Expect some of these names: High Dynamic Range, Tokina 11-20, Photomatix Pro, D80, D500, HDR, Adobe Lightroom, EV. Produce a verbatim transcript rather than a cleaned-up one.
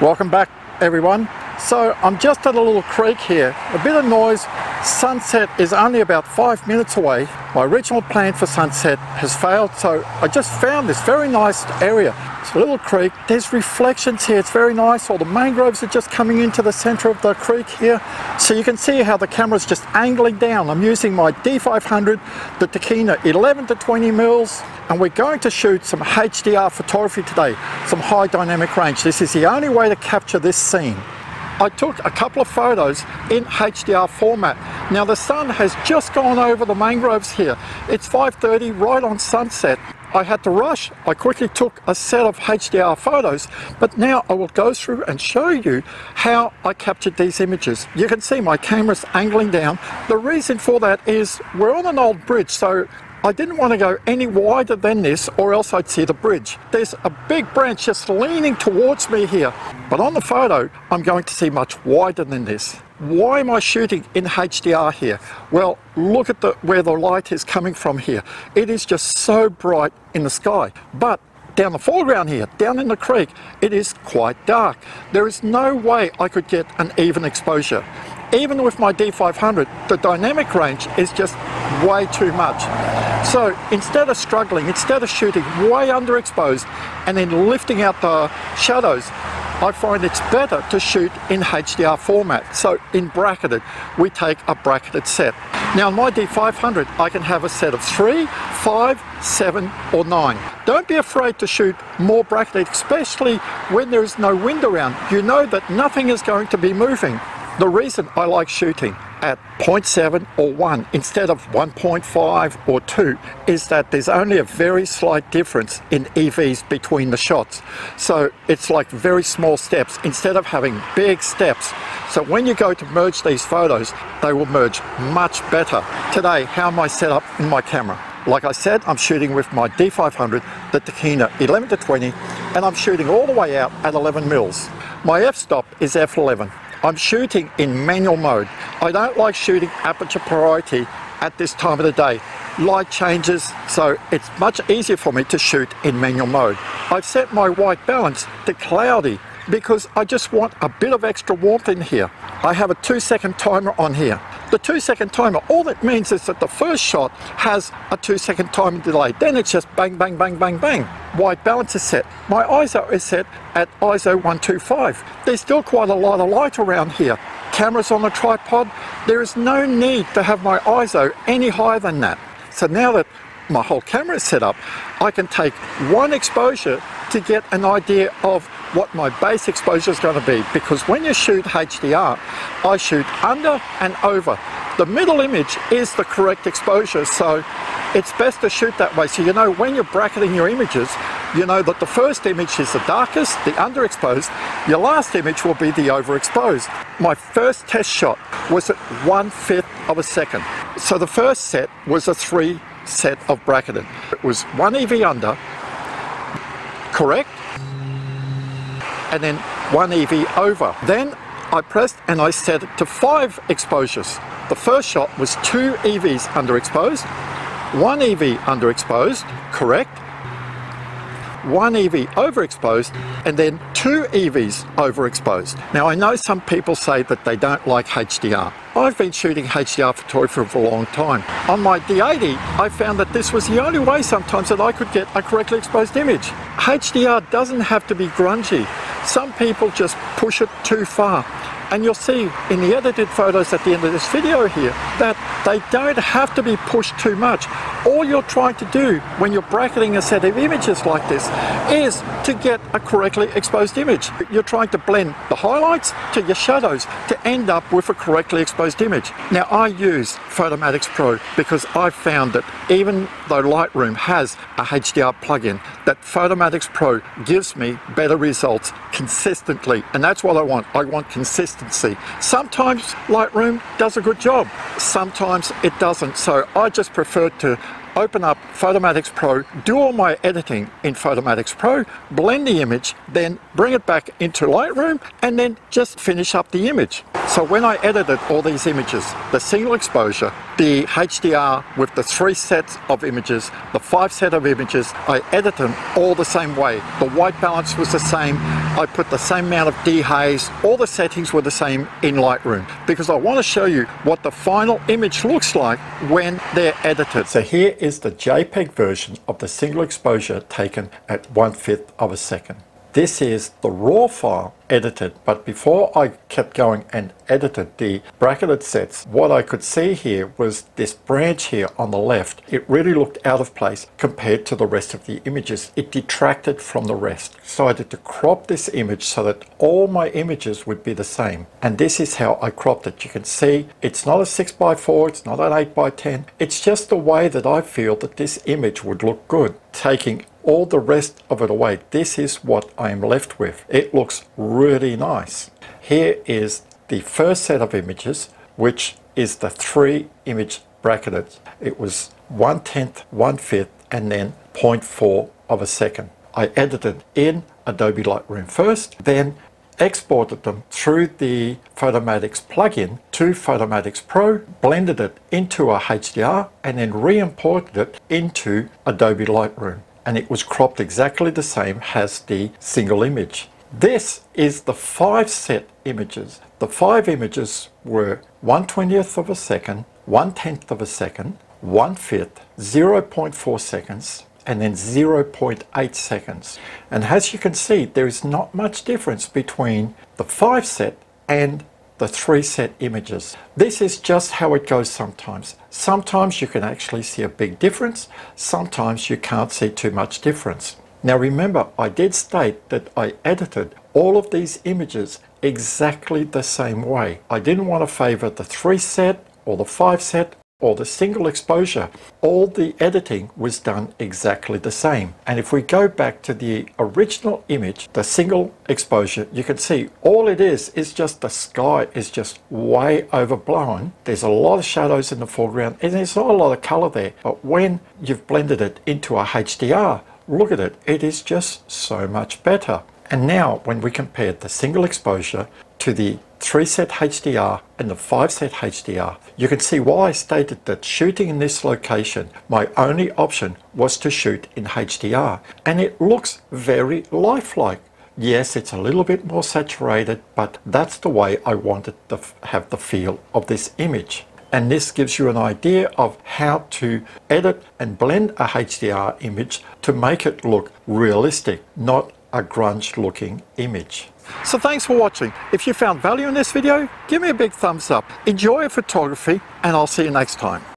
Welcome back, everyone. So I'm just at a little creek here, a bit of noise. Sunset is only about five minutes away. My original plan for sunset has failed, so I just found this very nice area. It's a little creek, there's reflections here, it's very nice. All the mangroves are just coming into the center of the creek here. So you can see how the camera's just angling down. I'm using my D five hundred, the Tokina eleven to twenty mils, and we're going to shoot some H D R photography today, some high dynamic range. This is the only way to capture this scene. I took a couple of photos in H D R format. Now the sun has just gone over the mangroves here. It's five thirty, right on sunset. I had to rush. I quickly took a set of H D R photos, but now I will go through and show you how I captured these images. You can see my camera's angling down. The reason for that is we're on an old bridge, so I didn't want to go any wider than this or else I'd see the bridge. There's a big branch just leaning towards me here, but on the photo I'm going to see much wider than this. Why am I shooting in H D R here? Well, look at the, where the light is coming from here. It is just so bright in the sky, but down the foreground here, down in the creek, it is quite dark. There is no way I could get an even exposure. Even with my D five hundred, the dynamic range is just way too much. So instead of struggling, instead of shooting way underexposed and then lifting out the shadows, I find it's better to shoot in H D R format. So in bracketed, we take a bracketed set. Now on my D five hundred, I can have a set of three, five, seven, or nine. Don't be afraid to shoot more bracketed, especially when there is no wind around. You know that nothing is going to be moving. The reason I like shooting at zero point seven or one instead of one point five or two is that there's only a very slight difference in E Vs between the shots. So it's like very small steps instead of having big steps. So when you go to merge these photos, they will merge much better. Today, how am I set up in my camera? Like I said, I'm shooting with my D five hundred, the Tokina eleven to twenty, and I'm shooting all the way out at eleven mils. My f-stop is f eleven. I'm shooting in manual mode. I don't like shooting aperture priority at this time of the day. Light changes, so it's much easier for me to shoot in manual mode. I've set my white balance to cloudy because I just want a bit of extra warmth in here. I have a two second timer on here. The two second timer, all that means is that the first shot has a two second timer delay. Then it's just bang, bang, bang, bang, bang. White balance is set. My I S O is set at I S O one twenty-five. There's still quite a lot of light around here. Camera's on a tripod. There is no need to have my I S O any higher than that. So now that my whole camera is set up, I can take one exposure to get an idea of what my base exposure is going to be, because when you shoot H D R, I shoot under and over. The middle image is the correct exposure, so it's best to shoot that way. So you know when you're bracketing your images, you know that the first image is the darkest, the underexposed, your last image will be the overexposed. My first test shot was at one-fifth of a second. So the first set was a three set of bracketed. It was one E V under, correct, and then one E V over. Then I pressed and I set it to five exposures. The first shot was two E Vs underexposed, one E V underexposed, correct, one E V overexposed, and then two E Vs overexposed. Now I know some people say that they don't like H D R. I've been shooting H D R photography for a long time. On my D eighty, I found that this was the only way sometimes that I could get a correctly exposed image. H D R doesn't have to be grungy. Some people just push it too far. And you'll see in the edited photos at the end of this video here that they don't have to be pushed too much. All you're trying to do when you're bracketing a set of images like this is to get a correctly exposed image. You're trying to blend the highlights to your shadows to end up with a correctly exposed image. Now I use Photomatix Pro because I found that even though Lightroom has a H D R plugin, that Photomatix Pro gives me better results consistently, and that's what I want. I want consistency. Sometimes Lightroom does a good job, sometimes it doesn't, so I just prefer to open up Photomatix Pro, do all my editing in Photomatix Pro, blend the image, then bring it back into Lightroom, and then just finish up the image. So when I edited all these images, the single exposure, the H D R with the three sets of images, the five set of images, I edited them all the same way. The white balance was the same, I put the same amount of dehaze, all the settings were the same in Lightroom, because I want to show you what the final image looks like when they're edited. So here is the JPEG version of the single exposure taken at one-fifth of a second. This is the raw file edited, but before I kept going and edited the bracketed sets, what I could see here was this branch here on the left. It really looked out of place compared to the rest of the images. It detracted from the rest. So I decided to crop this image so that all my images would be the same. And this is how I cropped it. You can see it's not a six by four, it's not an eight by ten. It's just the way that I feel that this image would look good, taking all the rest of it away. This is what I am left with. It looks really nice. Here is the first set of images, which is the three image bracketed. It was one tenth, one fifth, and then zero point four of a second. I edited in Adobe Lightroom first, then exported them through the Photomatix plugin to Photomatix Pro, blended it into a H D R, and then re-imported it into Adobe Lightroom. And it was cropped exactly the same as the single image. This is the five set images. The five images were one twentieth of a second, one tenth of a second, one fifth, zero point four seconds, and then zero point eight seconds. And as you can see, there is not much difference between the five set and the three set images. This is just how it goes sometimes. Sometimes you can actually see a big difference. Sometimes you can't see too much difference. Now remember, I did state that I edited all of these images exactly the same way. I didn't want to favor the three set or the five set or the single exposure. All the editing was done exactly the same. And if we go back to the original image, the single exposure, you can see all it is is just the sky is just way overblown. There's a lot of shadows in the foreground and there's not a lot of color there. But when you've blended it into a H D R, look at it, it is just so much better. And now when we compared the single exposure to the three set H D R and the five set H D R, you can see why I stated that shooting in this location, my only option was to shoot in H D R, and it looks very lifelike. Yes, it's a little bit more saturated, but that's the way I wanted to have the feel of this image. And this gives you an idea of how to edit and blend a H D R image to make it look realistic, not a grunge looking image. So thanks for watching. If you found value in this video, give me a big thumbs up. Enjoy your photography and I'll see you next time.